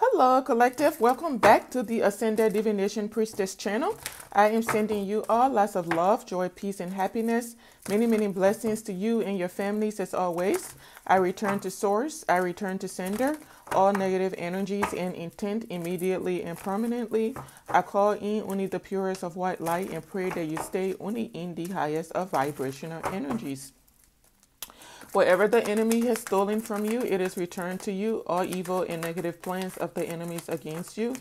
Hello collective, welcome back to the Ascended Divination Priestess channel. I am sending you all lots of love, joy, peace, and happiness. Many, many blessings to you and your families as always. I return to source, I return to sender. All negative energies and intent immediately and permanently. I call in only the purest of white light and pray that you stay only in the highest of vibrational energies. Whatever the enemy has stolen from you, it is returned to you. All evil and negative plans of the enemies against you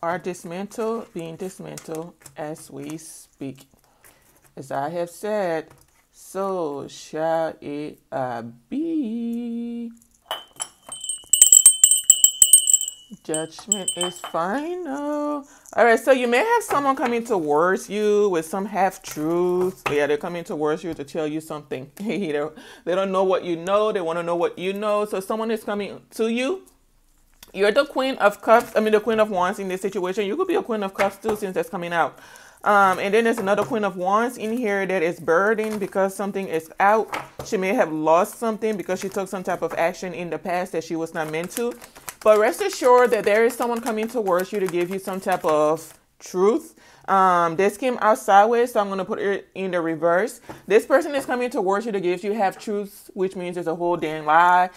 are dismantled, being dismantled as we speak. As I have said, so shall it be. Judgment is final. All right, so you may have someone coming towards you with some half-truth. Yeah, they're coming towards you to tell you something. You know, they don't know what you know. They want to know what you know. So someone is coming to you. You're the Queen of Cups. I mean, the Queen of Wands in this situation. You could be a Queen of Cups too, since that's coming out. And then there's another Queen of Wands in here that is burdened because something is out. She may have lost something because she took some type of action in the past that she was not meant to. But rest assured that there is someone coming towards you to give you some type of truth. This came out sideways, so I'm going to put it in the reverse. This person is coming towards you to give you half truths, which means it's a whole damn lie.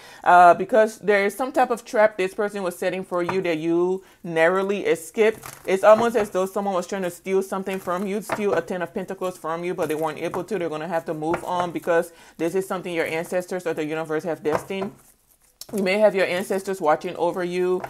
Because there is some type of trap this person was setting for you that you narrowly escaped. It's almost as though someone was trying to steal something from you, steal a Ten of Pentacles from you, but they weren't able to. They're going to have to move on because this is something your ancestors or the universe have destined. You may have your ancestors watching over you,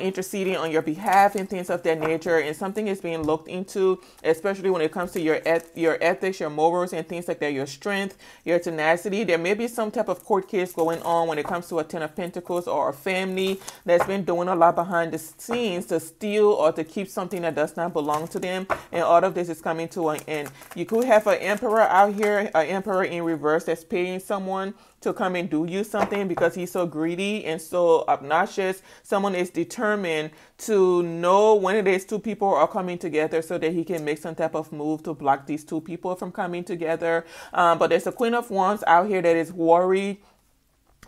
interceding on your behalf and things of that nature. And something is being looked into, especially when it comes to your ethics, your morals and things like that, your strength, your tenacity. There may be some type of court case going on when it comes to a Ten of Pentacles or a family that's been doing a lot behind the scenes to steal or to keep something that does not belong to them. And all of this is coming to an end. You could have an emperor out here, an emperor in reverse that's paying someone to come and do you something because he's so greedy and so obnoxious. Someone is determined to know when it is two people are coming together so that he can make some type of move to block these two people from coming together. But there's a Queen of Wands out here that is worried,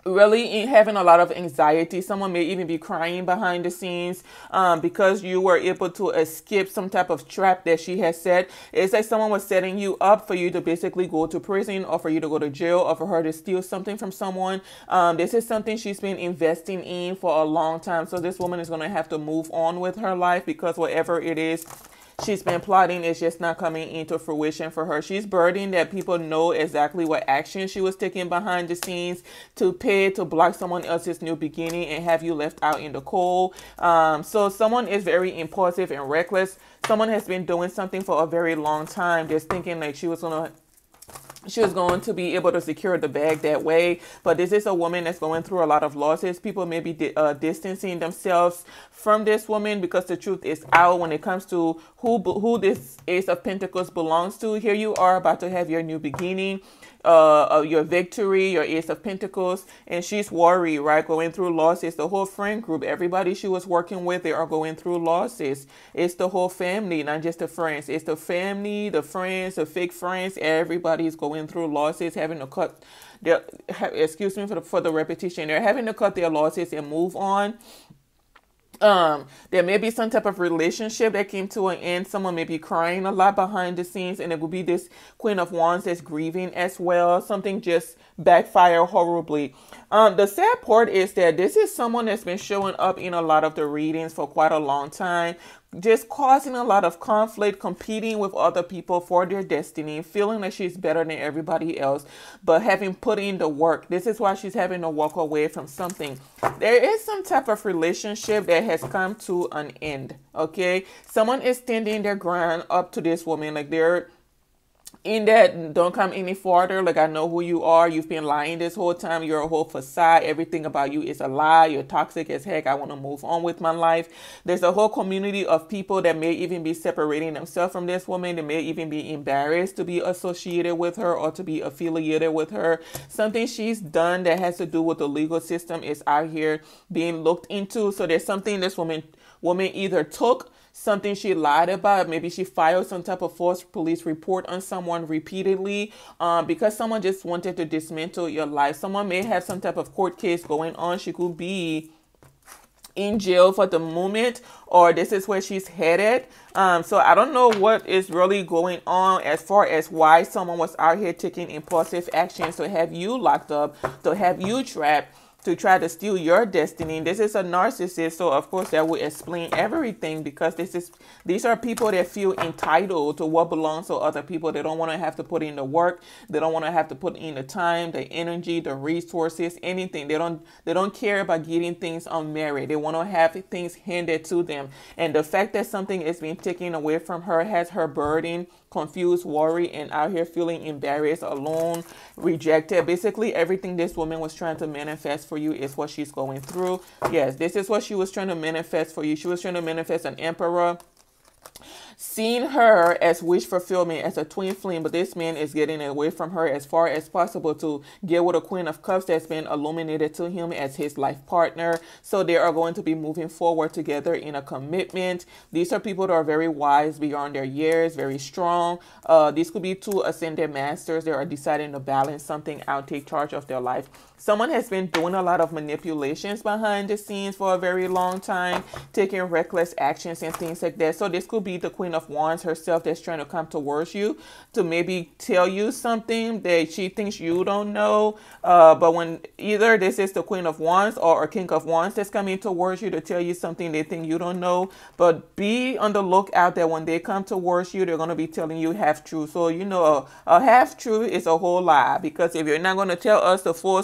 really having a lot of anxiety. Someone may even be crying behind the scenes because you were able to escape some type of trap that she has set. It's like someone was setting you up for you to basically go to prison or for you to go to jail or for her to steal something from someone. This is something she's been investing in for a long time. So this woman is going to have to move on with her life because whatever it is she's been plotting, it's just not coming into fruition for her. She's burdened that people know exactly what action she was taking behind the scenes to pay to block someone else's new beginning and have you left out in the cold. So someone is very impulsive and reckless. Someone has been doing something for a very long time, just thinking like she was going to be able to secure the bag that way. But this is a woman that's going through a lot of losses. People may be distancing themselves from this woman because the truth is out when it comes to who this Ace of Pentacles belongs to. Here you are about to have your new beginning, your victory, your Ace of Pentacles, and she's worried, right? Going through losses. The whole friend group, everybody she was working with, they are going through losses. It's the whole family, not just the friends. It's the family, the friends, the fake friends. Everybody's going through losses, having to cut their, excuse me for the repetition, they're having to cut their losses and move on. There may be some type of relationship that came to an end. Someone may be crying a lot behind the scenes, and it will be this Queen of Wands that's grieving as well. Something just backfired horribly. The sad part is that this is someone that's been showing up in a lot of the readings for quite a long time, just causing a lot of conflict, competing with other people for their destiny, feeling like she's better than everybody else, but having put in the work. This is why she's having to walk away from something. There is some type of relationship that has come to an end, okay? Someone is standing their ground up to this woman, like they're in that don't come any farther. Like, I know who you are. You've been lying this whole time. You're a whole facade. Everything about you is a lie. You're toxic as heck. I want to move on with my life. There's a whole community of people that may even be separating themselves from this woman. They may even be embarrassed to be associated with her or to be affiliated with her. Something she's done that has to do with the legal system is out here being looked into. So there's something this woman either took, something she lied about. Maybe she filed some type of false police report on someone repeatedly because someone just wanted to dismantle your life. Someone may have some type of court case going on. She could be in jail for the moment, or this is where she's headed. So I don't know what is really going on as far as why someone was out here taking impulsive actions to have you locked up, to have you trapped, to try to steal your destiny. This is a narcissist, so of course that will explain everything, because these are people that feel entitled to what belongs to other people. They don't want to have to put in the work. They don't want to have to put in the time, the energy, the resources, anything. They don't care about getting things on merit. They want to have things handed to them. And the fact that something is being taken away from her has her burdened, confused, worried, and out here feeling embarrassed, alone, rejected. Basically everything this woman was trying to manifest for you is what she's going through. Yes, this is what she was trying to manifest for you. She was trying to manifest an emperor. Seeing her as wish fulfillment, as a twin flame, but this man is getting away from her as far as possible to get with a Queen of Cups that's been illuminated to him as his life partner. So they are going to be moving forward together in a commitment. These are people that are very wise beyond their years, very strong. These could be two ascended masters that are deciding to balance something out, take charge of their life. Someone has been doing a lot of manipulations behind the scenes for a very long time, taking reckless actions and things like that. So this could be the Queen of Wands herself that's trying to come towards you to maybe tell you something that she thinks you don't know. But when either this is the Queen of Wands or King of Wands that's coming towards you to tell you something they think you don't know, but be on the lookout that when they come towards you, they're going to be telling you half truth. So, you know, a half truth is a whole lie, because if you're not going to tell us the full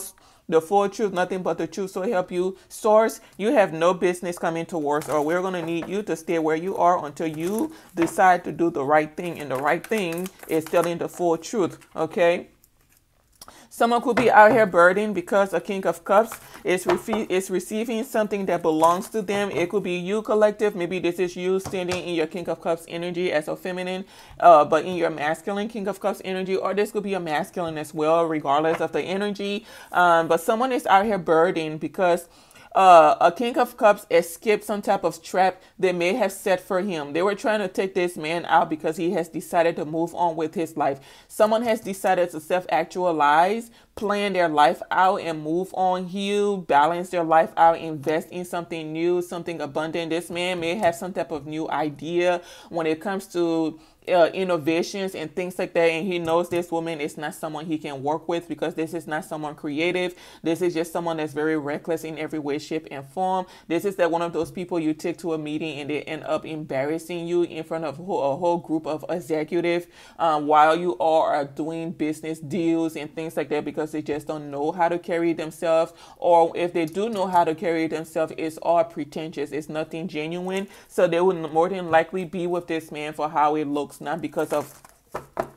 truth, nothing but the truth, so help you source, you have no business coming towards, or we're going to need you to stay where you are until you decide to do the right thing. And the right thing is telling the full truth. Okay. Someone could be out here burdened because a King of Cups is receiving something that belongs to them. It could be you, collective. Maybe this is you standing in your King of Cups energy as a feminine, but in your masculine King of Cups energy, or this could be a masculine as well, regardless of the energy. But someone is out here burdened because a King of Cups escaped some type of trap they may have set for him. They were trying to take this man out because he has decided to move on with his life. Someone has decided to self-actualize, plan their life out and move on, heal, balance their life out, invest in something new, something abundant. This man may have some type of new idea when it comes to innovations and things like that, and he knows this woman is not someone he can work with, because this is not someone creative. This is just someone that's very reckless in every way, shape and form. This is that one of those people you take to a meeting and they end up embarrassing you in front of a whole group of executives while you all are doing business deals and things like that, because they just don't know how to carry themselves, or if they do know how to carry themselves, it's all pretentious, it's nothing genuine. So they would more than likely be with this man for how it looks, not because of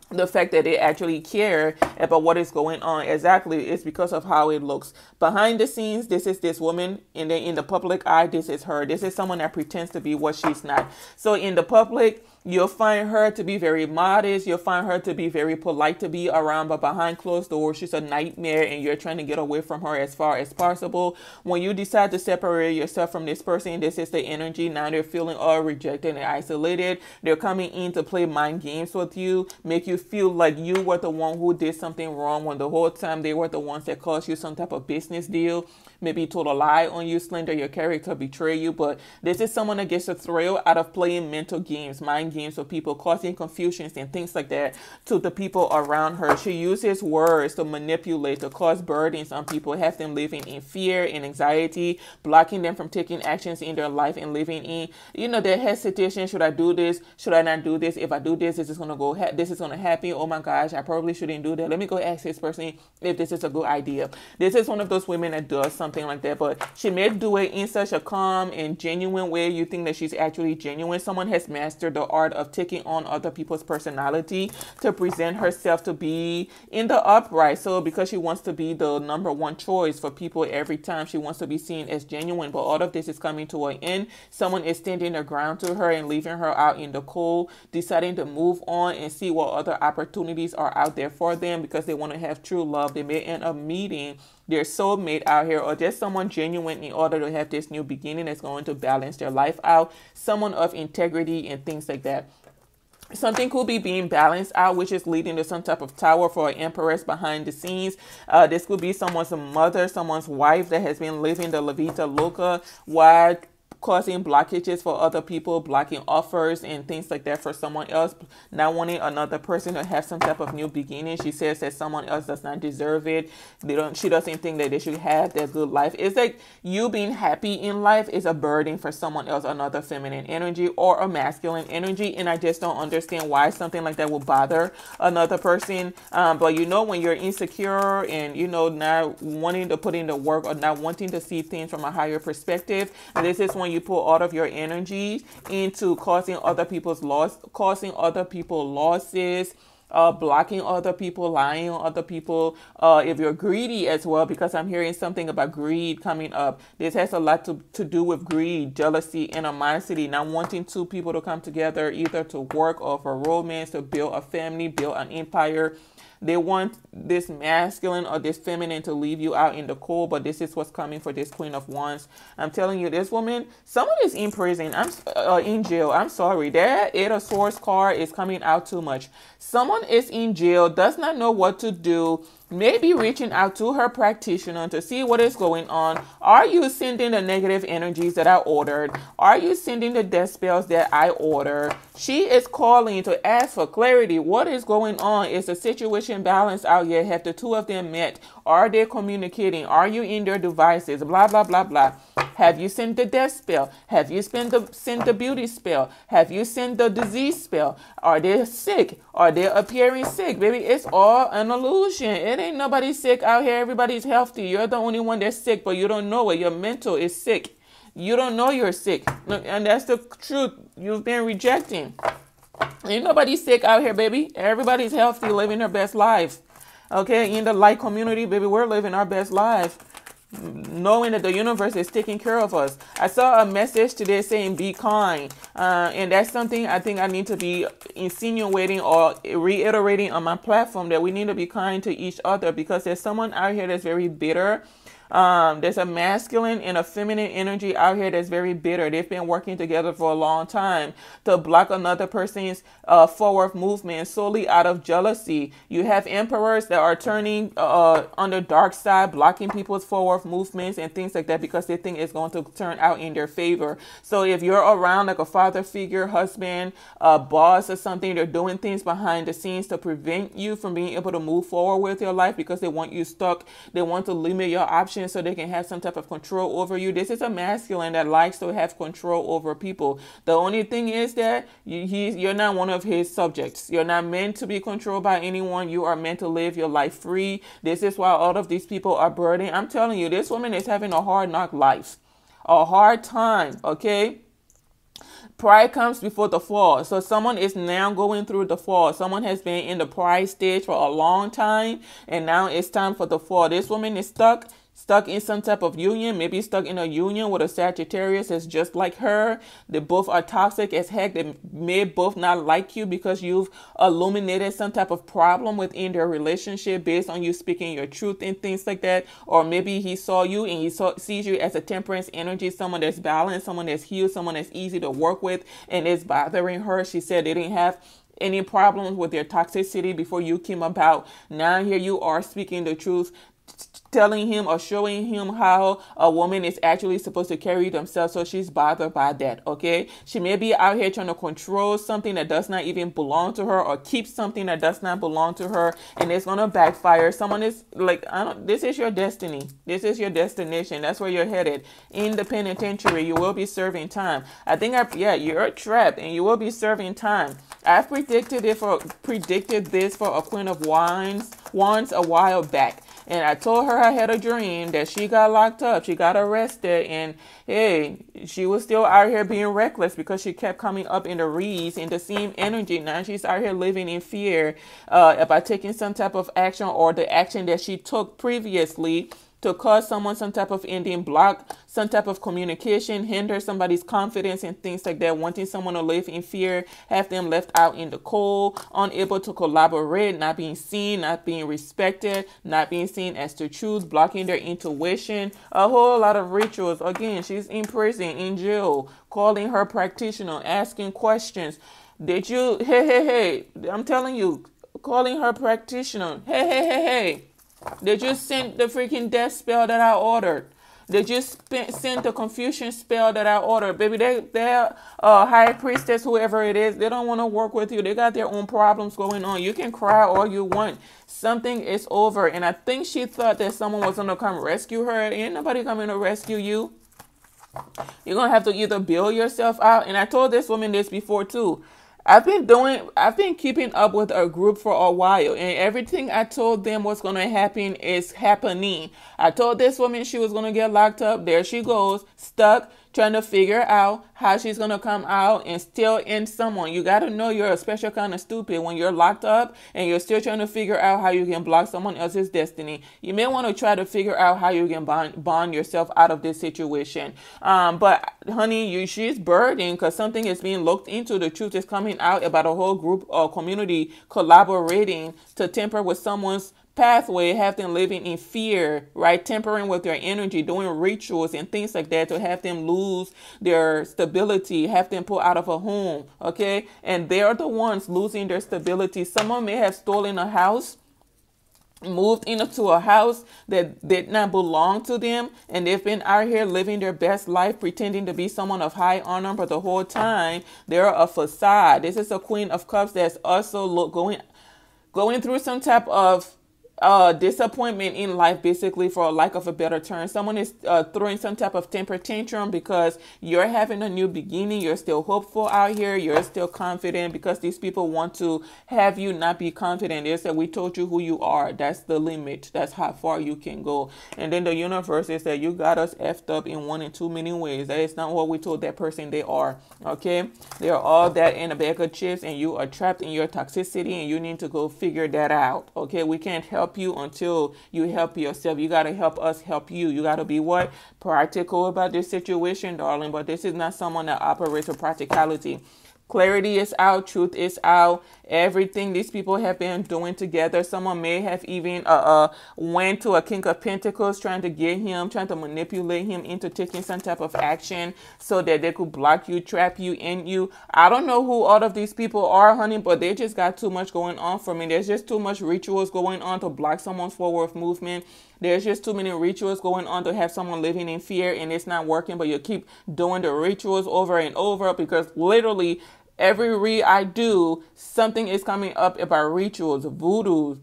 the fact that they actually care about what is going on. Exactly, it's because of how it looks. Behind the scenes, this is this woman, and then in the public eye, this is her. This is someone that pretends to be what she's not. So in the public, you'll find her to be very modest. You'll find her to be very polite to be around, but behind closed doors, she's a nightmare, and you're trying to get away from her as far as possible. When you decide to separate yourself from this person, this is the energy. Now they're feeling all rejected and isolated. They're coming in to play mind games with you, make you feel like you were the one who did something wrong when the whole time they were the ones that caused you some type of business deal, maybe told a lie on you, slander your character, betray you. But this is someone that gets a thrill out of playing mental games, mind games with people, causing confusions and things like that to the people around her. She uses words to manipulate, to cause burdens on people, have them living in fear and anxiety, blocking them from taking actions in their life and living in, you know, their hesitation. Should I do this? Should I not do this? If I do this, this is going to happen. Oh my gosh, I probably shouldn't do that. Let me go ask this person if this is a good idea. This is one of those women that does something like that, but she may do it in such a calm and genuine way. You think that she's actually genuine. Someone has mastered the art of taking on other people's personality to present herself to be in the upright. So because she wants to be the number one choice for people every time, she wants to be seen as genuine. But all of this is coming to an end. Someone is standing their ground to her and leaving her out in the cold, deciding to move on and see what other opportunities are out there for them, because they want to have true love. They may end up meeting their soulmate out here, or just someone genuine, in order to have this new beginning that's going to balance their life out, someone of integrity and things like that. Something could be being balanced out, which is leading to some type of tower for an empress behind the scenes. This could be someone's mother, someone's wife that has been living the La Vita Loca, while causing blockages for other people, blocking offers and things like that for someone else, not wanting another person to have some type of new beginning. She says that someone else does not deserve it. She doesn't think that they should have their good life. It's like you being happy in life is a burden for someone else, another feminine energy or a masculine energy. And I just don't understand why something like that will bother another person. But you know, when you're insecure and, you know, not wanting to put in the work or not wanting to see things from a higher perspective, this is when you put all of your energy into causing other people's loss, causing other people losses, blocking other people, lying on other people. If you're greedy as well, because I'm hearing something about greed coming up. This has a lot to do with greed, jealousy, animosity, not wanting two people to come together either to work or for romance, to build a family, build an empire. They want this masculine or this feminine to leave you out in the cold, but this is what's coming for this Queen of Wands. I'm telling you, this woman, someone is in prison. In jail. I'm sorry. That Eight of Swords card is coming out too much. Someone is in jail, does not know what to do. Maybe reaching out to her practitioner to see what is going on. Are you sending the negative energies that I ordered? Are you sending the death spells that I ordered? She is calling to ask for clarity. What is going on? Is the situation balanced out yet? Have the two of them met? Are they communicating? Are you in their devices? Blah, blah, blah, blah. Have you sent the death spell? Have you sent the beauty spell? Have you sent the disease spell? Are they sick? Are they appearing sick? Baby, it's all an illusion. It ain't nobody sick out here. Everybody's healthy. You're the only one that's sick, but you don't know it. Your mental is sick. You don't know you're sick. And that's the truth you've been rejecting. Ain't nobody sick out here, baby. Everybody's healthy, living their best life. Okay, in the light community, baby, we're living our best life, knowing that the universe is taking care of us. I saw a message today saying be kind, and that's something I think I need to be insinuating or reiterating on my platform, that we need to be kind to each other, because there's someone out here that's very bitter. There's a masculine and a feminine energy out here that's very bitter. They've been working together for a long time to block another person's forward movement solely out of jealousy. You have emperors that are turning on the dark side, blocking people's forward movements and things like that, because they think it's going to turn out in their favor. So if you're around like a father figure, husband, boss or something, they're doing things behind the scenes to prevent you from being able to move forward with your life, because they want you stuck. They want to limit your options so they can have some type of control over you. This is a masculine that likes to have control over people. The only thing is that you're not one of his subjects. You're not meant to be controlled by anyone. You are meant to live your life free. This is why all of these people are burdened. I'm telling you, this woman is having a hard knock life, a hard time, okay? Pride comes before the fall. So someone is now going through the fall. Someone has been in the pride stage for a long time, and now it's time for the fall. This woman is stuck in some type of union, maybe stuck in a union with a Sagittarius that's just like her. They both are toxic as heck. They may both not like you because you've illuminated some type of problem within their relationship based on you speaking your truth and things like that. Or maybe he saw you and sees you as a temperance energy, someone that's balanced, someone that's healed, someone that's easy to work with, and it's bothering her. She said they didn't have any problems with their toxicity before you came about. Now here you are speaking the truth, telling him or showing him how a woman is actually supposed to carry themselves. So she's bothered by that, okay? She may be out here trying to control something that does not even belong to her, or keep something that does not belong to her, and it's gonna backfire. Someone is like, this is your destiny. This is your destination. That's where you're headed. In the penitentiary, you will be serving time. You're trapped and you will be serving time. I've predicted this for a Queen of Wands a while back. And I told her I had a dream that she got locked up, she got arrested, and hey, she was still out here being reckless because she kept coming up in the reeds in the same energy. Now she's out here living in fear about taking some type of action, or the action that she took previously to cause someone some type of ending, block some type of communication, hinder somebody's confidence and things like that, wanting someone to live in fear, have them left out in the cold, unable to collaborate, not being seen, not being respected, not being seen as the truth, blocking their intuition, a whole lot of rituals. Again, she's in prison, in jail, calling her practitioner, asking questions. Did you, hey, I'm telling you, calling her practitioner. Hey, did you send the freaking death spell that I ordered? Did you send the confusion spell that I ordered? Baby, they're high priestess, whoever it is, they don't want to work with you. They got their own problems going on. You can cry all you want. Something is over. And I think she thought that someone was going to come rescue her. Ain't nobody coming to rescue you. You're going to have to either build yourself out. And I told this woman this before too. I've been keeping up with a group for a while, and everything I told them was going to happen is happening. I told this woman she was going to get locked up. There she goes, stuck, trying to figure out how she's going to come out and still end someone. You got to know you're a special kind of stupid when you're locked up and you're still trying to figure out how you can block someone else's destiny. You may want to try to figure out how you can bond yourself out of this situation. But honey, she's burdened because something is being looked into. The truth is coming out about a whole group or community collaborating to tamper with someone's pathway, have them living in fear, right? Tempering with their energy, doing rituals and things like that to have them lose their stability, have them pull out of a home, okay? And they are the ones losing their stability. Someone may have stolen a house, moved into a house that did not belong to them, and they've been out here living their best life, pretending to be someone of high honor, but the whole time they're a facade. This is a Queen of Cups that's also going through some type of disappointment in life, basically, for lack of a better term. Someone is throwing some type of temper tantrum because you're having a new beginning. You're still hopeful out here. You're still confident because these people want to have you not be confident. They said, we told you who you are. That's the limit. That's how far you can go. And then the universe is that you got us effed up in one and too many ways. That is not what we told that person they are. Okay. They are all that in a bag of chips, and you are trapped in your toxicity, and you need to go figure that out. Okay. We can't help you until you help yourself. You got to help us help you. You got to be what? Practical about this situation, darling. But this is not someone that operates with practicality. Clarity is out. Truth is out. Everything these people have been doing together. Someone may have even went to a King of Pentacles trying to get him, trying to manipulate him into taking some type of action so that they could block you, trap you, end you. I don't know who all of these people are, honey, but they just got too much going on for me. There's just too much rituals going on to block someone's forward movement. There's just too many rituals going on to have someone living in fear, and it's not working, but you keep doing the rituals over and over because literally every read I do, something is coming up about rituals, voodoo,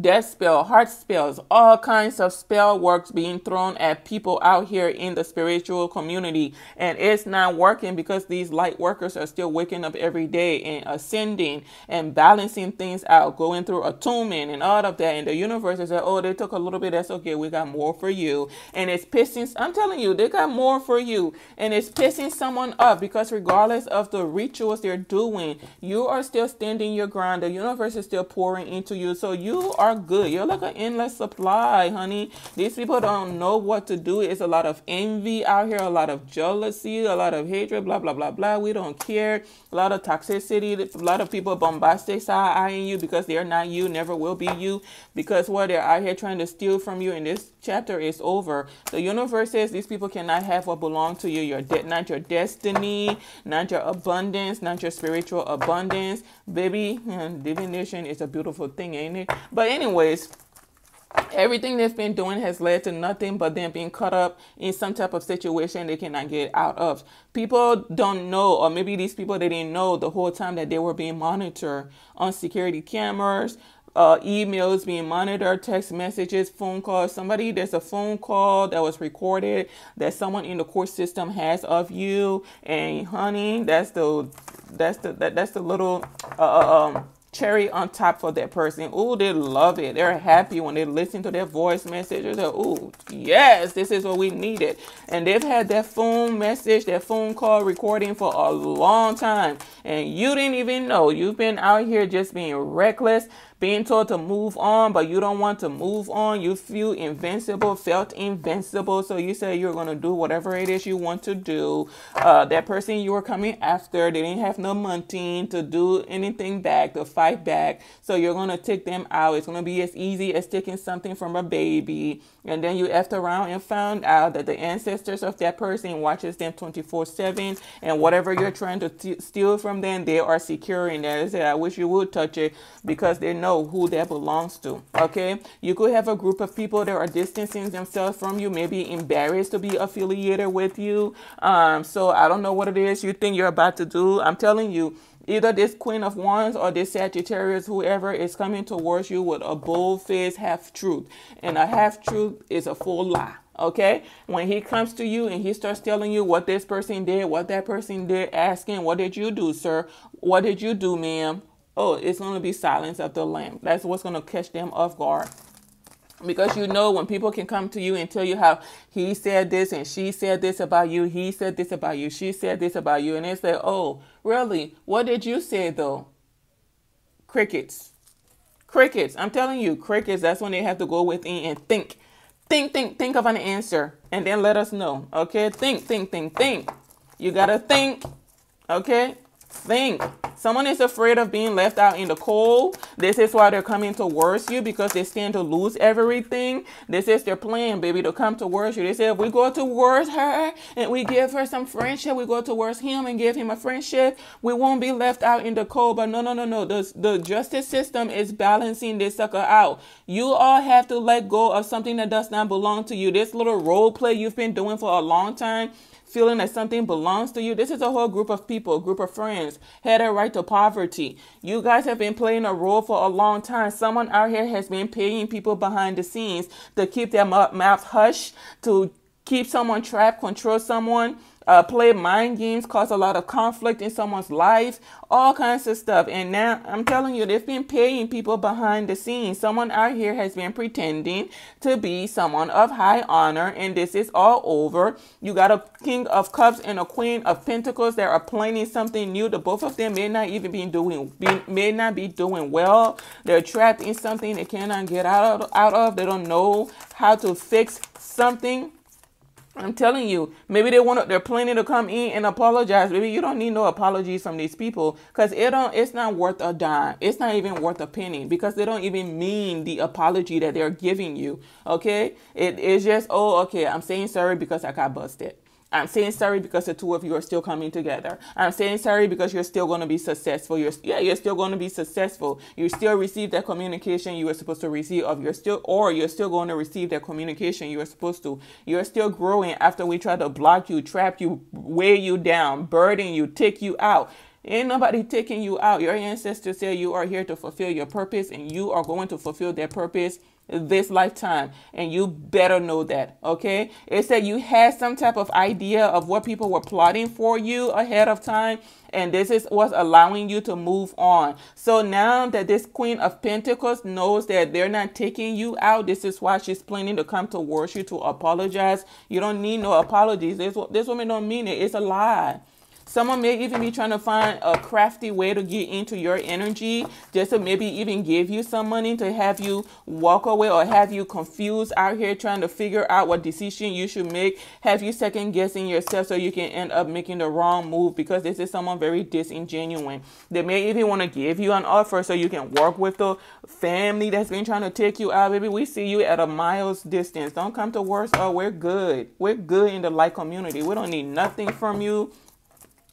death spell, heart spells, all kinds of spell works being thrown at people out here in the spiritual community. And it's not working because these light workers are still waking up every day and ascending and balancing things out, going through attunement and all of that. And the universe is like, oh, they took a little bit. That's okay. We got more for you. And it's pissing. I'm telling you, they got more for you. And it's pissing someone off because regardless of the rituals they're doing, you are still standing your ground. The universe is still pouring into you. So you are good. You're like an endless supply, honey. These people don't know what to do. It's a lot of envy out here, a lot of jealousy, a lot of hatred, blah blah blah blah. We don't care. A lot of toxicity. A lot of people bombastic side eyeing you because they're not you, never will be you. Because what they're out here trying to steal from you. And this chapter is over. The universe says these people cannot have what belongs to you. Your not your destiny, not your abundance, not your spiritual abundance, baby. Divination is a beautiful thing, ain't it? But anyways, everything they've been doing has led to nothing but them being caught up in some type of situation they cannot get out of. People don't know, or maybe these people, they didn't know the whole time that they were being monitored on security cameras, emails being monitored, text messages, phone calls. There's a phone call that was recorded that someone in the court system has of you. And honey, that's the little cherry on top for that person. Oh, they love it. They're happy when they listen to their voice messages. Oh, yes, this is what we needed. And they've had that phone message, that phone call recording for a long time. And you didn't even know. You've been out here just being reckless, being told to move on, but you don't want to move on. You feel invincible, felt invincible. So you say you're going to do whatever it is you want to do. That person you were coming after, they didn't have no money to do anything back, to fight back. So you're going to take them out. It's going to be as easy as taking something from a baby. And then you effed around and found out that the ancestors of that person watches them 24/7. And whatever you're trying to steal from them, they are securing that. They said, I wish you would touch it, because they know who that belongs to. Okay, you could have a group of people that are distancing themselves from you, maybe embarrassed to be affiliated with you. So I don't know what it is you think you're about to do. I'm telling you, either this Queen of Wands or this Sagittarius, whoever is coming towards you with a bold-faced half-truth. And a half-truth is a full lie. Okay, when he comes to you and he starts telling you what this person did, what that person did, asking, what did you do, sir? What did you do, ma'am? Oh, it's going to be silence of the lamb. That's what's going to catch them off guard. Because you know, when people can come to you and tell you how he said this and she said this about you, he said this about you, she said this about you, and they say, oh, really? What did you say, though? Crickets. Crickets. I'm telling you, crickets. That's when they have to go within and think. Think of an answer and then let us know. Okay? Think. You got to think. Okay? Think. Someone is afraid of being left out in the cold. This is why they're coming towards you, because they stand to lose everything. This is their plan, baby, to come towards you. They say, if we go towards her and we give her some friendship, we go towards him and give him a friendship, we won't be left out in the cold. But no. The justice system is balancing this sucker out. You all have to let go of something that does not belong to you. This little role play you've been doing for a long time, feeling that something belongs to you. This is a whole group of people, a group of friends, headed right to poverty. You guys have been playing a role for a long time. Someone out here has been paying people behind the scenes to keep their mouth hushed, to keep someone trapped, control someone, play mind games, cause a lot of conflict in someone's life, all kinds of stuff. And now I'm telling you, they've been paying people behind the scenes. Someone out here has been pretending to be someone of high honor, and this is all over. You got a King of Cups and a Queen of Pentacles that are planning something new. The both of them may not even be doing well. They're trapped in something they cannot get out of. They don't know how to fix something. I'm telling you, maybe they're planning to come in and apologize. Maybe you don't need no apologies from these people, because it's not worth a dime. It's not even worth a penny, because they don't even mean the apology that they're giving you. Okay, it is just, oh, okay, I'm saying sorry because I got busted. I'm saying sorry because the two of you are still coming together. I'm saying sorry because you're still going to be successful. You're still going to be successful. You still receive that communication you were supposed to receive. You're still going to receive that communication you were supposed to. You're still growing after we try to block you, trap you, weigh you down, burden you, take you out. Ain't nobody taking you out. Your ancestors say you are here to fulfill your purpose, and you are going to fulfill that purpose this lifetime, and you better know that. Okay, it said you had some type of idea of what people were plotting for you ahead of time, and this is what's allowing you to move on. So now that this Queen of Pentacles knows that they're not taking you out, this is why she's planning to come towards you to apologize. You don't need no apologies. This woman don't mean it. It's a lie. Someone may even be trying to find a crafty way to get into your energy, just to maybe even give you some money to have you walk away, or have you confused out here trying to figure out what decision you should make, have you second guessing yourself so you can end up making the wrong move, because this is someone very disingenuous. They may even want to give you an offer so you can work with the family that's been trying to take you out. Baby, we see you at a mile's distance. Don't come towards us. Oh, we're good. We're good in the light community. We don't need nothing from you.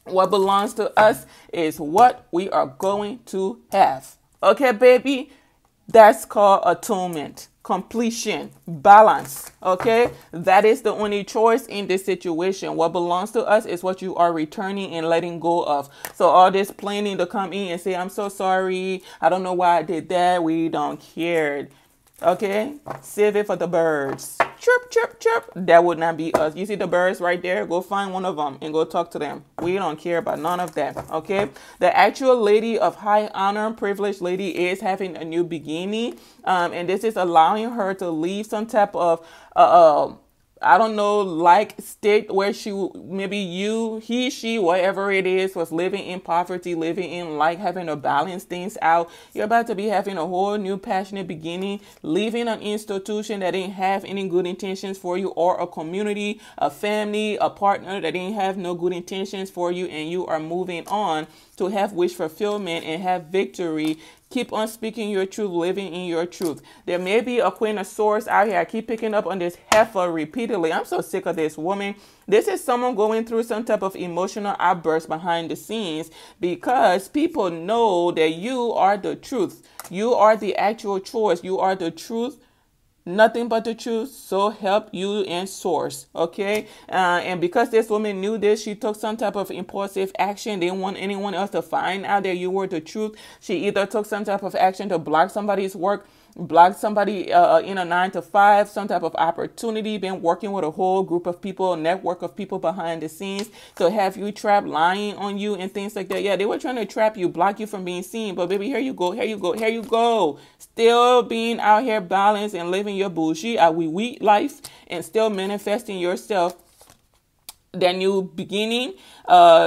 What belongs to us is what we are going to have. Okay, baby? That's called atonement, completion, balance. Okay? That is the only choice in this situation. What belongs to us is what you are returning and letting go of. So all this planning to come in and say, I'm so sorry, I don't know why I did that, we don't care. Okay? Save it for the birds. Chirp, chirp, chirp. That would not be us. You see the birds right there? Go find one of them and go talk to them. We don't care about none of that. Okay? The actual lady of high honor, privileged lady, is having a new beginning. And this is allowing her to leave some type of I don't know, like state where she, maybe you, he, she, whatever it is, was living in poverty, living in like having to balance things out. You're about to be having a whole new passionate beginning, leaving an institution that didn't have any good intentions for you, or a community, a family, a partner that didn't have no good intentions for you, and you are moving on to have wish fulfillment and have victory. Keep on speaking your truth, living in your truth. There may be a Queen of Swords out here. I keep picking up on this heifer repeatedly. I'm so sick of this woman. This is someone going through some type of emotional outburst behind the scenes, because people know that you are the truth. You are the actual choice. You are the truth. Nothing but the truth, so help you and source, okay? And because this woman knew this, she took some type of impulsive action. Didn't want anyone else to find out that you were the truth. She either took some type of action to block somebody's work, block somebody in a 9-to-5, some type of opportunity, been working with a whole group of people, network of people behind the scenes to have you trapped, lying on you and things like that. Yeah, they were trying to trap you, block you from being seen. But baby, here you go, here you go, here you go. Still being out here balanced and living your bougie, a wee-wee life, and still manifesting yourself. That new beginning,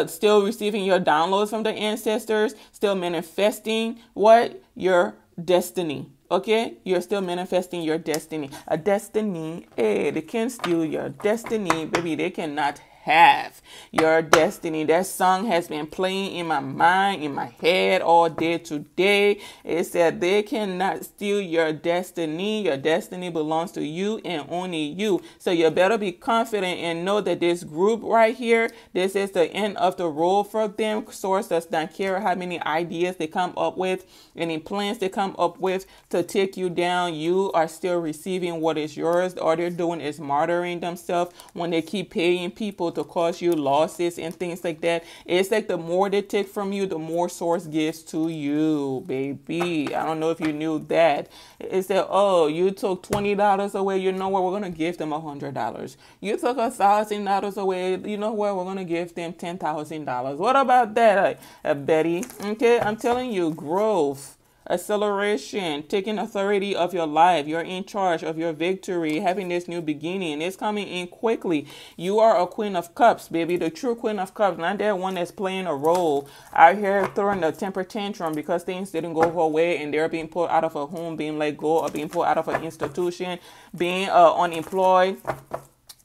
still receiving your downloads from the ancestors, still manifesting what? Your destiny. Okay, you're still manifesting your destiny. A destiny, hey, they can't steal your destiny, baby. They cannot have your destiny. That song has been playing in my mind, in my head all day today. It said they cannot steal your destiny. Your destiny belongs to you and only you. So you better be confident and know that this group right here, this is the end of the road for them. Source does not care how many ideas they come up with, any plans they come up with to take you down. You are still receiving what is yours. All they're doing is martyring themselves when they keep paying people to cause you losses and things like that. It's like the more they take from you, the more source gives to you, baby. I don't know if you knew that. It's that, oh, you took $20 away. You know what? We're going to give them $100. You took $1,000 away. You know what? We're going to give them $10,000. What about that, Betty? Okay, I'm telling you, growth. Acceleration, taking authority of your life. You're in charge of your victory, having this new beginning. It's coming in quickly. You are a Queen of Cups, baby. The true Queen of Cups, not that one that's playing a role out here throwing a temper tantrum because things didn't go her way and they're being pulled out of a home, being let go, or being pulled out of an institution, being unemployed.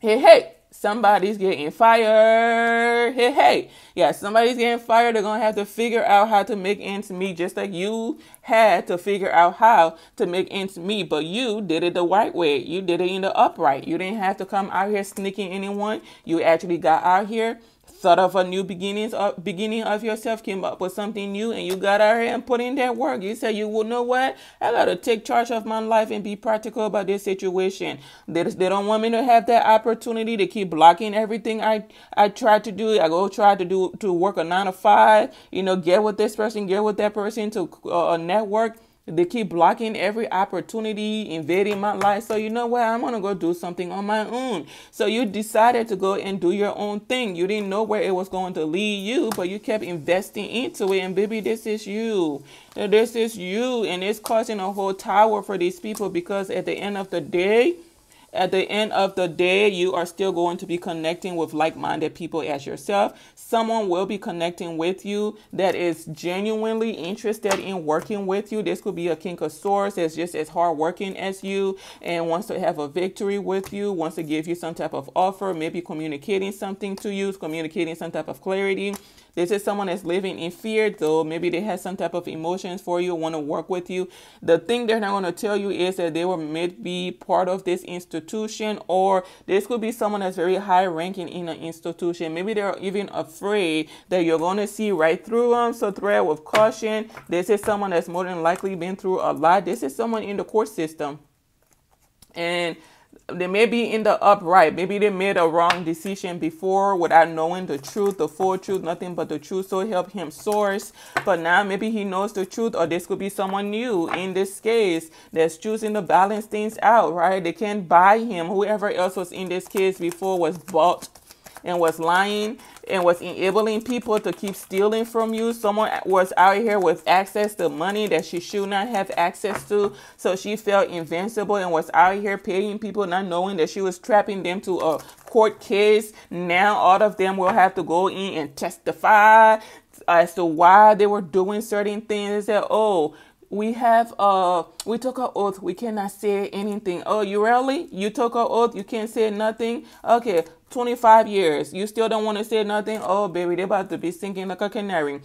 Hey, hey. Somebody's getting fired. Hey, hey. Yeah, somebody's getting fired. They're going to have to figure out how to make ends meet, just like you had to figure out how to make ends meet. But you did it the right way. You did it in the upright. You didn't have to come out here sneaking anyone. You actually got out here, thought of a new beginning of yourself, came up with something new, and you got out here and put in that work. You said, you know what? I got to take charge of my life and be practical about this situation. They don't want me to have that opportunity. They keep blocking everything I try to do. I go try to do, to work a 9-to-5, you know, get with this person, get with that person, to a network. They keep blocking every opportunity, invading my life. So you know what? I'm going to go do something on my own. So you decided to go and do your own thing. You didn't know where it was going to lead you, but you kept investing into it. And baby, this is you. This is you. And it's causing a whole tower for these people, because at the end of the day, you are still going to be connecting with like-minded people as yourself. Someone will be connecting with you that is genuinely interested in working with you. This could be a King of Swords that's just as hardworking as you and wants to have a victory with you, wants to give you some type of offer, maybe communicating something to you, communicating some type of clarity. This is someone that's living in fear, though. Maybe they have some type of emotions for you, want to work with you. The thing they're not going to tell you is that they were meant to be part of this institution, or this could be someone that's very high ranking in an institution. Maybe they're even afraid that you're going to see right through them. So tread with caution. This is someone that's more than likely been through a lot. This is someone in the court system, and they may be in the upright. Maybe they made a wrong decision before without knowing the truth, the full truth, nothing but the truth. So help him source. But now maybe he knows the truth, or this could be someone new in this case that's choosing to balance things out, right? They can't buy him. Whoever else was in this case before was bought and was lying and was enabling people to keep stealing from you. Someone was out here with access to money that she should not have access to. So she felt invincible and was out here paying people, not knowing that she was trapping them to a court case. Now all of them will have to go in and testify as to why they were doing certain things. They said, oh, we took an oath, we cannot say anything. Oh, you really? You took an oath, you can't say nothing? Okay, 25 years, you still don't want to say nothing? Oh, baby, they're about to be singing like a canary.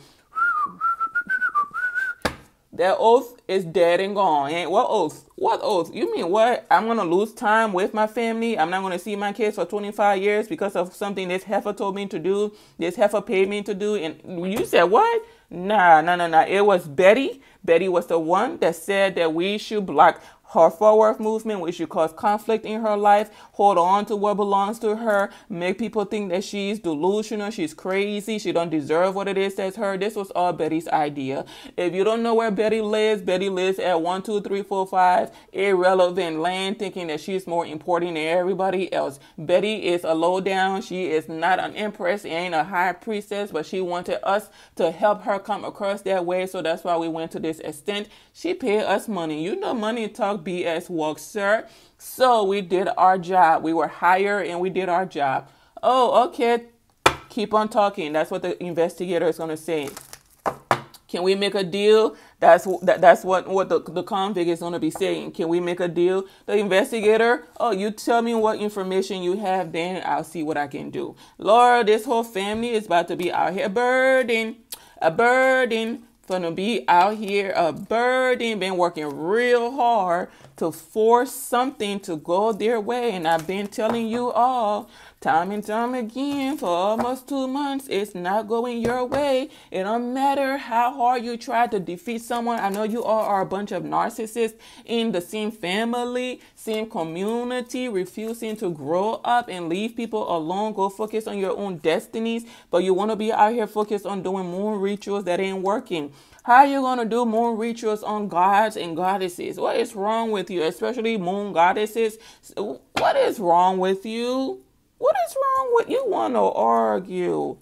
That oath is dead and gone. And what oath? What oath? You mean what? I'm going to lose time with my family? I'm not going to see my kids for 25 years because of something this heifer told me to do, this heifer paid me to do? And you said what? Nah, no, no, no. It was Betty. Betty was the one that said that we should block her forward movement, which should cause conflict in her life, hold on to what belongs to her, make people think that she's delusional, she's crazy, she don't deserve what it is that's her. This was all Betty's idea. If you don't know where Betty lives at 1, 2, 3, 4, 5 irrelevant land, thinking that she's more important than everybody else. Betty is a low down. She is not an empress, ain't a high priestess, but she wanted us to help her come across that way, so that's why we went to this extent. She paid us money. You know money talk BS walk, sir. So we did our job. We were hired and we did our job. Oh, okay. Keep on talking. That's what the investigator is going to say. Can we make a deal? That's what the convict is going to be saying. Can we make a deal? The investigator, oh, you tell me what information you have, then I'll see what I can do. Lord, this whole family is about to be out here burdened, a burden. Gonna be out here a burden. Been working real hard to force something to go their way, and I've been telling you all time and time again for almost 2 months, it's not going your way. It don't matter how hard you try to defeat someone. I know you all are a bunch of narcissists in the same family, same community, refusing to grow up and leave people alone. Go focus on your own destinies, but you want to be out here focused on doing moon rituals that ain't working. How are you going to do moon rituals on gods and goddesses? What is wrong with you? Especially moon goddesses. What is wrong with you? What is wrong with you? You want to argue. We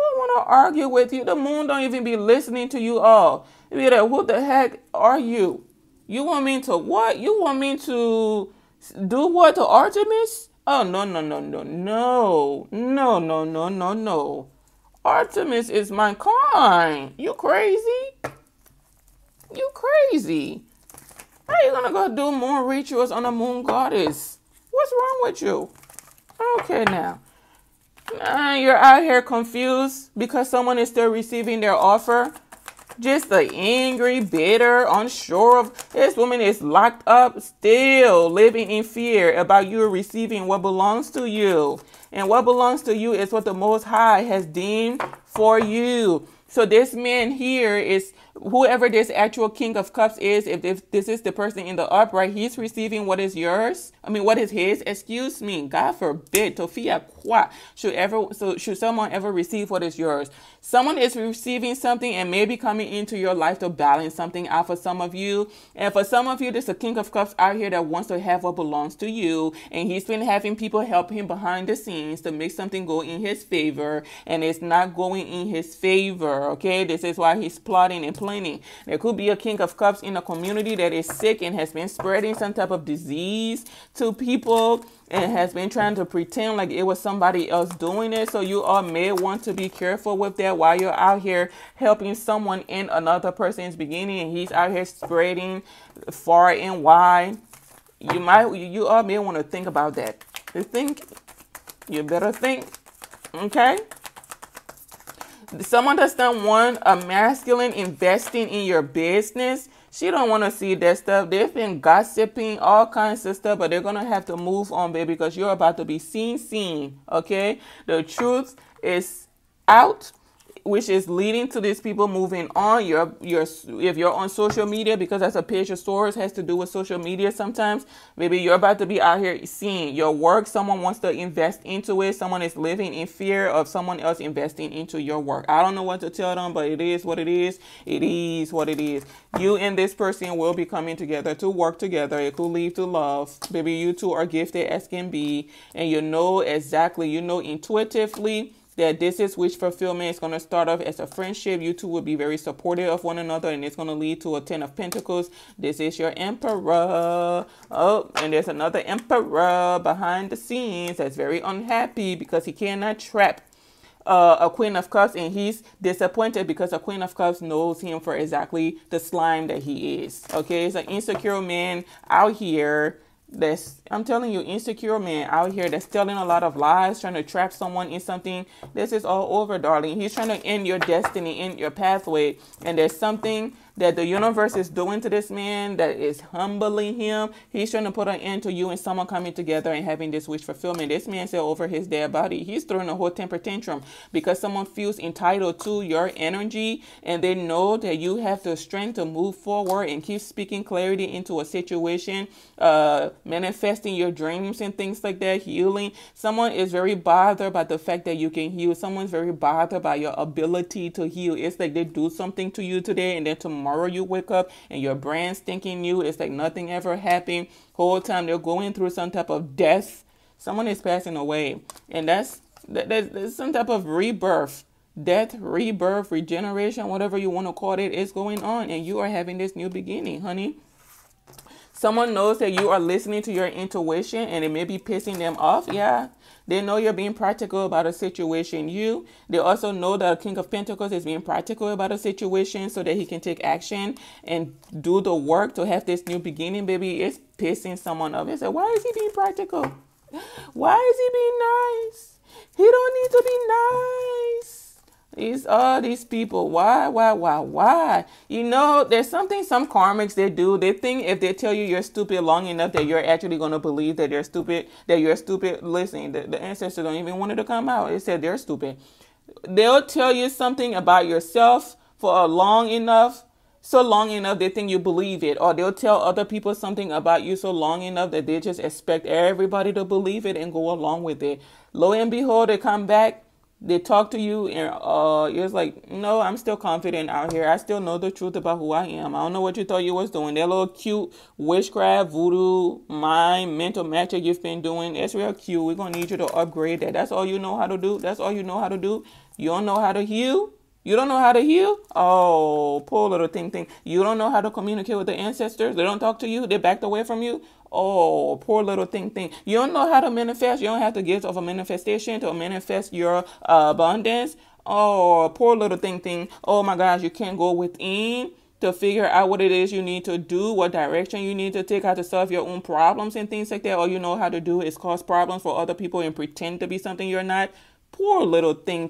don't want to argue with you. The moon don't even be listening to you all. You know, who the heck are you? You want me to what? You want me to do what to Artemis? Oh, no, no, no, no, no. No, no, no, no, no. Artemis is my kind. You crazy? You crazy. How are you going to go do moon rituals on a moon goddess? What's wrong with you? Okay, now. You're out here confused because someone is still receiving their offer. Just the angry, bitter, unsure of this woman is locked up, still living in fear about you receiving what belongs to you. And what belongs to you is what the Most High has deemed for you. So this man here is whoever this actual King of Cups is. If this is the person in the upright, he's receiving what is yours. I mean, what is his? Excuse me. God forbid. Tofia qua. Should someone ever receive what is yours? Someone is receiving something and maybe coming into your life to balance something out for some of you. And for some of you, there's a King of Cups out here that wants to have what belongs to you. And he's been having people help him behind the scenes to make something go in his favor. And it's not going in his favor. Okay, this is why he's plotting and planning. There could be a King of Cups in a community that is sick and has been spreading some type of disease to people and has been trying to pretend like it was somebody else doing it. So you all may want to be careful with that while you're out here helping someone in another person's beginning and he's out here spreading far and wide. You all may want to think about that. You better think. Okay. Someone that's done one, a masculine investing in your business. She don't want to see that stuff. They've been gossiping, all kinds of stuff, but they're going to have to move on, baby, because you're about to be seen, okay? The truth is out. which is leading to these people moving on. If you're on social media, because that's a page of stories, has to do with social media sometimes. Maybe you're about to be out here seeing your work. Someone wants to invest into it. Someone is living in fear of someone else investing into your work. I don't know what to tell them, but it is what it is. It is what it is. You and this person will be coming together to work together. It could lead to love. Maybe you two are gifted as can be, and you know exactly, you know intuitively that this is wish fulfillment. It's going to start off as a friendship. You two will be very supportive of one another, and it's going to lead to a 10 of Pentacles. This is your Emperor. Oh, and there's another Emperor behind the scenes that's very unhappy because he cannot trap a Queen of Cups, and he's disappointed because a Queen of Cups knows him for exactly the slime that he is. Okay, it's an insecure man out here. That's, I'm telling you, insecure man out here that's telling a lot of lies, trying to trap someone in something. This is all over, darling. He's trying to end your destiny, end your pathway. And there's something that the universe is doing to this man that is humbling him. He's trying to put an end to you and someone coming together and having this wish fulfillment. This man said over his dead body. He's throwing a whole temper tantrum because someone feels entitled to your energy, and they know that you have the strength to move forward and keep speaking clarity into a situation, manifesting your dreams and things like that, healing. Someone is very bothered by the fact that you can heal. Someone's very bothered by your ability to heal. It's like they do something to you today, and then tomorrow you wake up and your brain's thinking you. It's like nothing ever happened. Whole time they're going through some type of death. Someone is passing away, and that's some type of rebirth. Death, rebirth, regeneration, whatever you want to call it, is going on, and you are having this new beginning, honey. Someone knows that you are listening to your intuition, and it may be pissing them off. Yeah, they know you're being practical about a situation. They also know that King of Pentacles is being practical about a situation so that he can take action and do the work to have this new beginning, baby. It's pissing someone off. They say, why is he being practical? Why is he being nice? He don't need to be nice. It's all these people. Why? You know, there's something some karmics, they do. They think if they tell you you're stupid long enough that you're actually going to believe that you're stupid, Listen, the ancestors don't even want it to come out. They said they're stupid. They'll tell you something about yourself for a long enough, so long enough they think you believe it. Or they'll tell other people something about you so long enough that they just expect everybody to believe it and go along with it. Lo and behold, they come back. They talk to you, and it's like, no, I'm still confident out here. I still know the truth about who I am. I don't know what you thought you was doing. That little cute witchcraft, voodoo, mind, mental magic you've been doing, it's real cute. We're going to need you to upgrade that. That's all you know how to do. You don't know how to heal. You don't know how to heal? Oh, poor little thing. You don't know how to communicate with the ancestors. They don't talk to you. They backed away from you. Oh, poor little thing. You don't know how to manifest. You don't have the gift of a manifestation to manifest your abundance. Oh, poor little thing. Oh my gosh, you can't go within to figure out what it is you need to do, what direction you need to take, how to solve your own problems and things like that. All you know how to do is cause problems for other people and pretend to be something you're not. Poor little thing.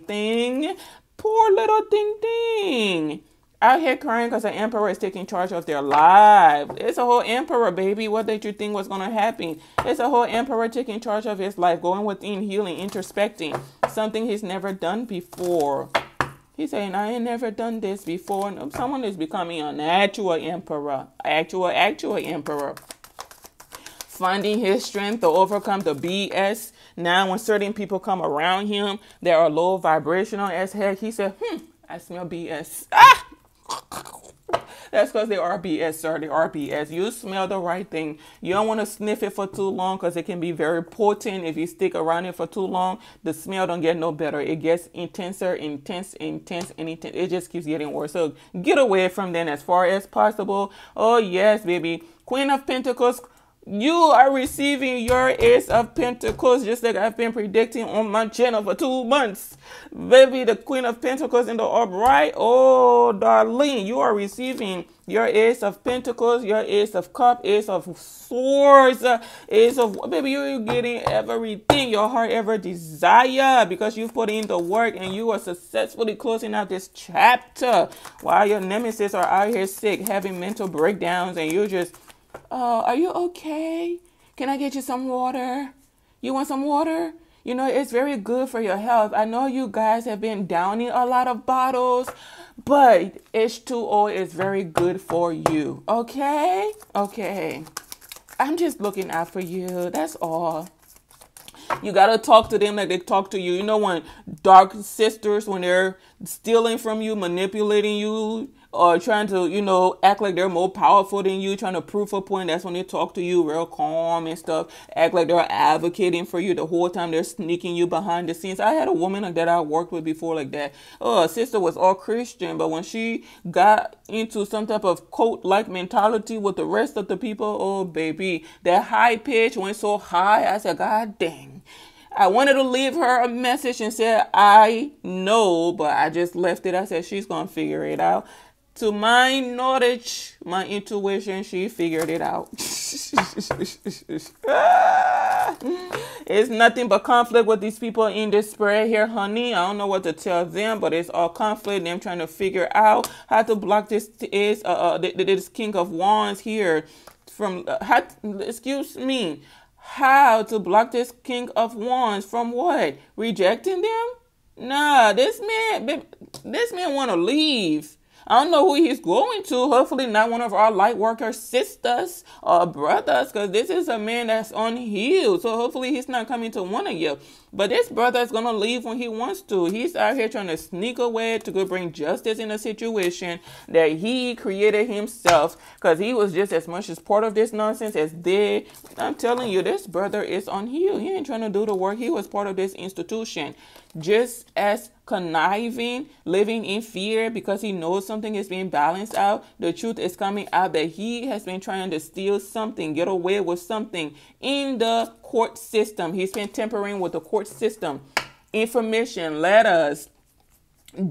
Poor little thing out here crying because the Emperor is taking charge of their lives. It's a whole Emperor, baby. What did you think was going to happen? It's a whole Emperor taking charge of his life, going within, healing, introspecting, something he's never done before. He's saying, I ain't never done this before. No, someone is becoming an actual Emperor, actual Emperor. Finding his strength to overcome the BS. Now, when certain people come around him, they are low vibrational as heck. He said, I smell BS. Ah! That's because they are BS, sir. They are BS. You smell the right thing. You don't want to sniff it for too long because it can be very potent. If you stick around it for too long, the smell don't get no better. It gets intense. It just keeps getting worse. So get away from them as far as possible. Oh, yes, baby. Queen of Pentacles. You are receiving your Ace of Pentacles, just like I've been predicting on my channel for 2 months. Baby, the Queen of Pentacles in the upright. Oh, darling, you are receiving your Ace of Pentacles, your Ace of Cups, Ace of Swords, Ace of... Baby, you're getting everything your heart ever desire because you've put in the work and you are successfully closing out this chapter. While your nemesis are out here sick, having mental breakdowns, and you just... are you okay? Can I get you some water? You want some water? You know, it's very good for your health. I know you guys have been downing a lot of bottles, but H2O is very good for you. Okay? Okay. I'm just looking out for you. That's all. You got to talk to them like they talk to you. You know, when dark sisters, when they're stealing from you, manipulating you, or trying to, you know, act like they're more powerful than you, trying to prove a point, that's when they talk to you real calm and stuff, act like they're advocating for you the whole time, they're sneaking you behind the scenes. I had a woman like that I worked with before like that. Oh, a sister was all Christian, but when she got into some type of cult-like mentality with the rest of the people, oh, baby, that high pitch went so high, I said, God dang. I wanted to leave her a message and said, I know, but I just left it. I said, she's going to figure it out. To my knowledge, my intuition, she figured it out. It's nothing but conflict with these people in this spread here, honey. I don't know what to tell them, but it's all conflict. Them trying to figure out how to block this is this King of Wands here from. How to block this King of Wands from what? Rejecting them? Nah, this man want to leave. I don't know who he's going to. Hopefully not one of our light worker sisters or brothers, because this is a man that's unhealed. So hopefully he's not coming to one of you. But this brother is going to leave when he wants to. He's out here trying to sneak away to go bring justice in a situation that he created himself, because he was just as much as part of this nonsense as they. I'm telling you, this brother is unhealed. He ain't trying to do the work. He was part of this institution. Just as conniving, living in fear because he knows something is being balanced out. The truth is coming out that he has been trying to steal something, get away with something in the court system. He's been tampering with the court system. Information, letters,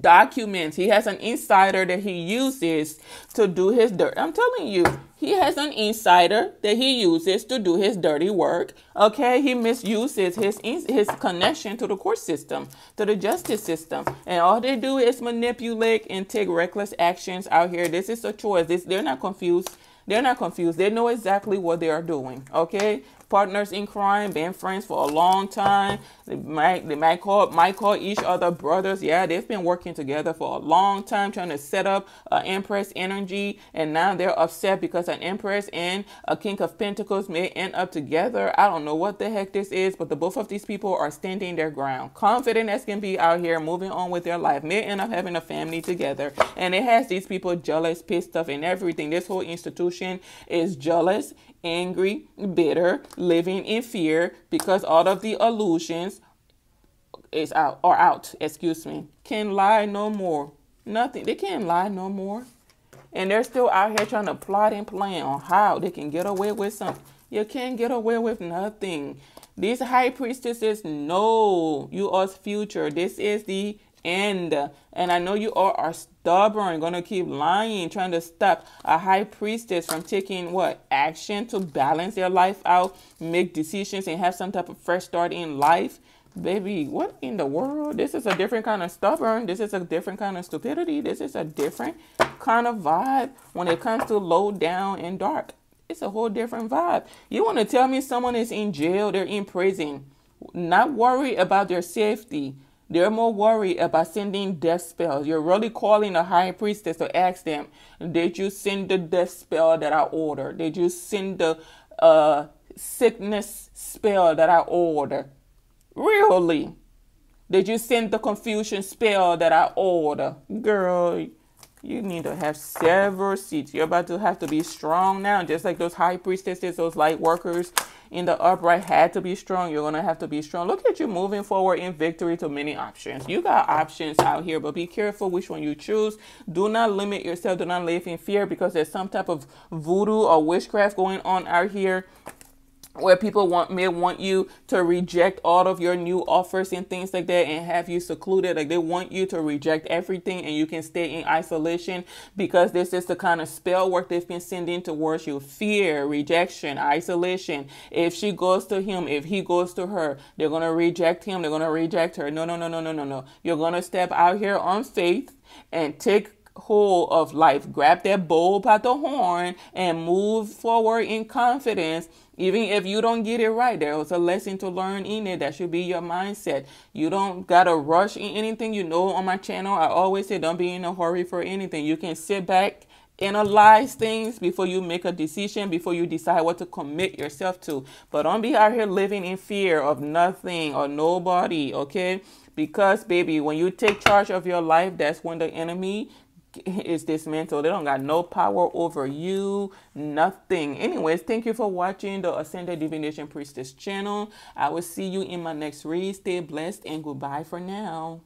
documents. He has an insider that he uses to do his dirt. I'm telling you, he has an insider that he uses to do his dirty work. Okay, he misuses his connection to the court system, to the justice system, and all they do is manipulate and take reckless actions out here. This is a choice. They're not confused. They're not confused. They know exactly what they are doing. Okay, partners in crime, been friends for a long time. They might call each other brothers. Yeah, they've been working together for a long time, trying to set up an Empress energy, and now they're upset because an Empress and a King of Pentacles may end up together. I don't know what the heck this is, but the both of these people are standing their ground, confident as can be out here, moving on with their life. May end up having a family together, and it has these people jealous, pissed off, and everything. This whole institution is jealous, angry, bitter, living in fear, because all of the illusions are out. Excuse me. Can lie no more. Nothing. They can't lie no more. And they're still out here trying to plot and plan on how they can get away with something. You can't get away with nothing. These high priestesses know you are future. This is the end, and I know you all are stubborn, gonna keep lying, trying to stop a high priestess from taking what action to balance their life out, make decisions, and have some type of fresh start in life. Baby, what in the world? This is a different kind of stubborn. This is a different kind of stupidity. This is a different kind of vibe when it comes to low down and dark. It's a whole different vibe. You want to tell me someone is in jail, they're in prison, not worried about their safety. They're more worried about sending death spells. You're really calling a high priestess to ask them, did you send the death spell that I ordered? Did you send the sickness spell that I ordered? Really? Did you send the confusion spell that I ordered? Girl, you need to have several seats. You're about to have to be strong now, just like those high priestesses, those light workers in the upright had to be strong. You're gonna have to be strong. Look at you moving forward in victory to many options. You got options out here, but be careful which one you choose. Do not limit yourself. Do not live in fear, because there's some type of voodoo or witchcraft going on out here where people may want you to reject all of your new offers and things like that, and have you secluded. Like, they want you to reject everything and you can stay in isolation, because this is the kind of spell work they've been sending towards you. Fear, rejection, isolation. If she goes to him, if he goes to her, they're going to reject him, they're going to reject her. No, no, no, no, no, no, no. You're going to step out here on faith and take whole of life. Grab that bull by the horn and move forward in confidence. Even if you don't get it right, there was a lesson to learn in it. That should be your mindset. You don't got to rush in anything. You know, on my channel, I always say don't be in a hurry for anything. You can sit back, analyze things before you make a decision, before you decide what to commit yourself to. But don't be out here living in fear of nothing or nobody, okay? Because, baby, when you take charge of your life, that's when the enemy is dismantled. They don't got no power over you, nothing. Anyways, thank you for watching the Ascended Divination Priestess channel. I will see you in my next read. Stay blessed and goodbye for now.